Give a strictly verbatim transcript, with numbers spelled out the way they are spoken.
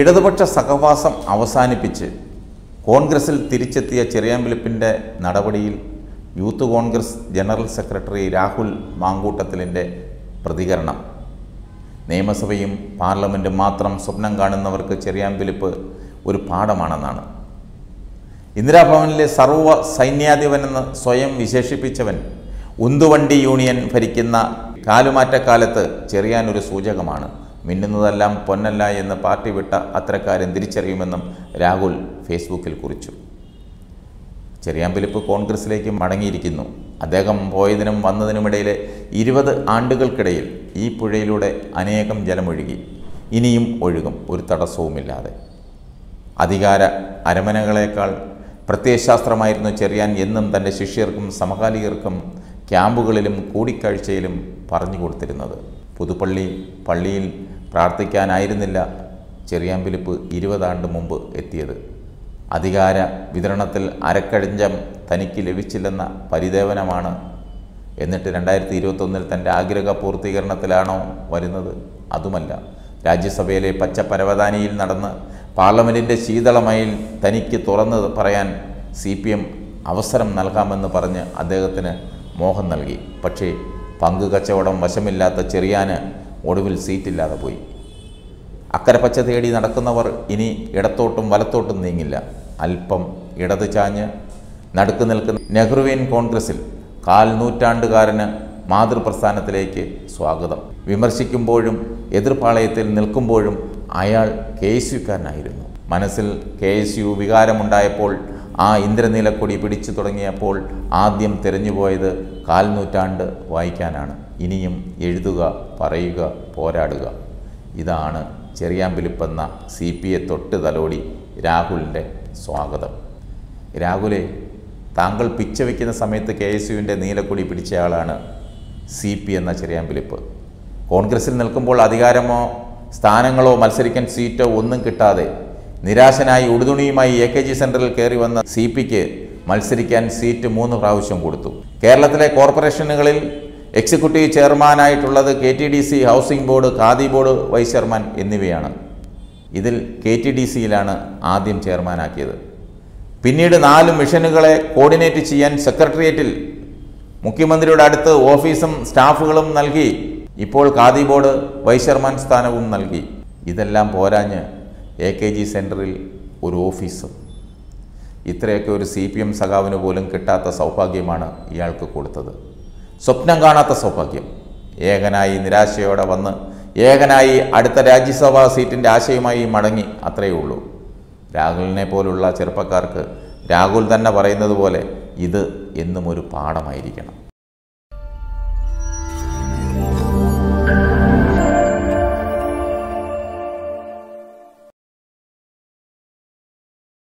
ഇടതുപക്ഷ സഹവാസം അവസാനിപ്പിച്ച് കോൺഗ്രസിൽ തിരിച്ചെത്തിയ ചെറിയാൻ ഫിലിപ്പിൻ്റെ നടപടിയിൽ youth Congress general secretary Rahul മാങ്കൂട്ടത്തിലിൻ്റെ പ്രതികരണം. നിയമസഭയും പാർലമെൻറ്റും മാത്രം സ്വപ്നം കാണുന്നവർക്ക് ചെറിയാൻ ഫിലിപ്പ് ഒരു പാഠമാണെന്നാണ്. ഇന്ദിരാഭവനിലെ സർവ്വ സൈന്യാധിപനെന്ന് സ്വയം വിശേഷിപ്പിച്ചവൻ ഉന്തുവണ്ടി യൂണിയൻ ഭരിക്കുന്ന കാലുമാറ്റക്കാലത്ത് ചെറിയാൻ ഒരു സൂചകമാണ്. മിന്നുന്നതെല്ലാം പൊന്നല്ല എന്ന് പാർട്ടി വിട്ട അത്തരക്കാരൻ തിരിച്ചറിയുമെന്നും രാഹുൽ ഫേസ്ബുക്കിൽ കുറിച്ചു. ചെറിയാൻ ഫിലിപ്പ് കോൺഗ്രസിലേക്ക് മടങ്ങിയിരിക്കുന്നു. അദ്ദേഹം പോയതിനും വന്നതിനുമിടയിലെ ഇരുപത് ആണ്ടുകൾക്കിടയിൽ ഈ പുഴയിലൂടെ അനേകം ജലമൊഴുകി, ഇനിയും ഒഴുകും, ഒരു തടസ്സവുമില്ലാതെ. അധികാര അരമനകളേക്കാൾ പ്രത്യയശാസ്ത്രമായിരുന്നു ചെറിയാൻ എന്നും തൻ്റെ ശിഷ്യർക്കും സമകാലികർക്കും ക്യാമ്പുകളിലും കൂടിക്കാഴ്ചയിലും പറഞ്ഞു കൊടുത്തിരുന്നത്. പുതുപ്പള്ളി പള്ളിയിൽ പ്രാർത്ഥിക്കാനായിരുന്നില്ല ചെറിയാൻ ഫിലിപ്പ് ഇരുപതാണ്ട് മുമ്പ് എത്തിയത്. അധികാര വിതരണത്തിൽ അരക്കഴഞ്ചം തനിക്ക് ലഭിച്ചില്ലെന്ന പരിദേവനമാണ്. എന്നിട്ട് രണ്ടായിരത്തി ഇരുപത്തൊന്നിൽ തൻ്റെ ആഗ്രഹ പൂർത്തീകരണത്തിലാണോ വരുന്നത്? അതുമല്ല. രാജ്യസഭയിലെ പച്ചപരവതാനിയിൽ നടന്ന് പാർലമെൻറ്റിൻ്റെ ശീതളമയിൽ തനിക്ക് തുറന്ന് പറയാൻ സി പി എം അവസരം നൽകാമെന്ന് പറഞ്ഞ് അദ്ദേഹത്തിന് മോഹം നൽകി. പക്ഷേ പങ്ക് കച്ചവടം വശമില്ലാത്ത ചെറിയാന് ഒടുവിൽ സീറ്റില്ലാതെ പോയി. അക്കരെ പച്ച തേടി നടക്കുന്നവർ ഇനി ഇടത്തോട്ടും വലത്തോട്ടും നീങ്ങില്ല. അല്പം ഇടത് ചാഞ്ഞ് നടുക്ക് നിൽക്കുന്ന നെഹ്റുവിയൻ കോൺഗ്രസിൽ കാൽ നൂറ്റാണ്ടുകാരന് മാതൃപ്രസ്ഥാനത്തിലേക്ക് സ്വാഗതം. വിമർശിക്കുമ്പോഴും എതിർപ്പാളയത്തിൽ നിൽക്കുമ്പോഴും അയാൾ കെ എസ് യുക്കാരനായിരുന്നു. മനസ്സിൽ കെ എസ് യു വികാരമുണ്ടായപ്പോൾ, ആ ഇന്ദ്രനീലക്കൊടി പിടിച്ചു തുടങ്ങിയപ്പോൾ ആദ്യം തിരഞ്ഞുപോയത് കാൽ നൂറ്റാണ്ട് വായിക്കാനാണ്. ഇനിയും എഴുതുക, പറയുക, പോരാടുക. ഇതാണ് ചെറിയാൻ ഫിലിപ്പ് എന്ന സി പി എ തൊട്ട് തലോടി രാഹുലിൻ്റെ സ്വാഗതം. രാഹുലെ, താങ്കൾ പിച്ചവയ്ക്കുന്ന സമയത്ത് കെ എസ് യുവിൻ്റെ നീലക്കൊടി പിടിച്ചയാളാണ് സി പി എന്ന ചെറിയാൻ ഫിലിപ്പ്. കോൺഗ്രസിൽ നിൽക്കുമ്പോൾ അധികാരമോ സ്ഥാനങ്ങളോ മത്സരിക്കാൻ സീറ്റോ ഒന്നും കിട്ടാതെ നിരാശനായി ഉടുതുണിയുമായി എ കെ ജി സെൻറ്ററിൽ കയറി വന്ന സി പിക്ക് മത്സരിക്കാൻ സീറ്റ് മൂന്ന് പ്രാവശ്യം കൊടുത്തു. കേരളത്തിലെ കോർപ്പറേഷനുകളിൽ എക്സിക്യൂട്ടീവ് ചെയർമാനായിട്ടുള്ളത് K T D C, housing board, khadi board vice chairman എന്നിവയാണ്. ഇതിൽ കെ ടി ഡി സിയിലാണ് ആദ്യം ചെയർമാനാക്കിയത്. പിന്നീട് നാല് മിഷനുകളെ കോർഡിനേറ്റ് ചെയ്യാൻ സെക്രട്ടേറിയറ്റിൽ മുഖ്യമന്ത്രിയുടെ അടുത്ത് ഓഫീസും സ്റ്റാഫുകളും നൽകി. ഇപ്പോൾ ഖാദി ബോർഡ് വൈസ് ചെയർമാൻ സ്ഥാനവും നൽകി. ഇതെല്ലാം പോരാഞ്ഞ് എ കെ ജി സെൻറ്ററിൽ ഒരു ഓഫീസും. ഇത്രയൊക്കെ ഒരു സി പി എം സഖാവിന് പോലും കിട്ടാത്ത സൗഭാഗ്യമാണ് ഇയാൾക്ക് കൊടുത്തത്. സ്വപ്നം കാണാത്ത സൗഭാഗ്യം. ഏകനായി നിരാശയോടെ വന്ന് ഏകനായി അടുത്ത രാജ്യസഭാ സീറ്റിൻ്റെ ആശയമായി മടങ്ങി, അത്രയേ ഉള്ളൂ. രാഹുലിനെ പോലുള്ള ചെറുപ്പക്കാർക്ക് രാഹുൽ തന്നെ പറയുന്നത് പോലെ ഇത് എന്നും ഒരു പാഠമായിരിക്കണം.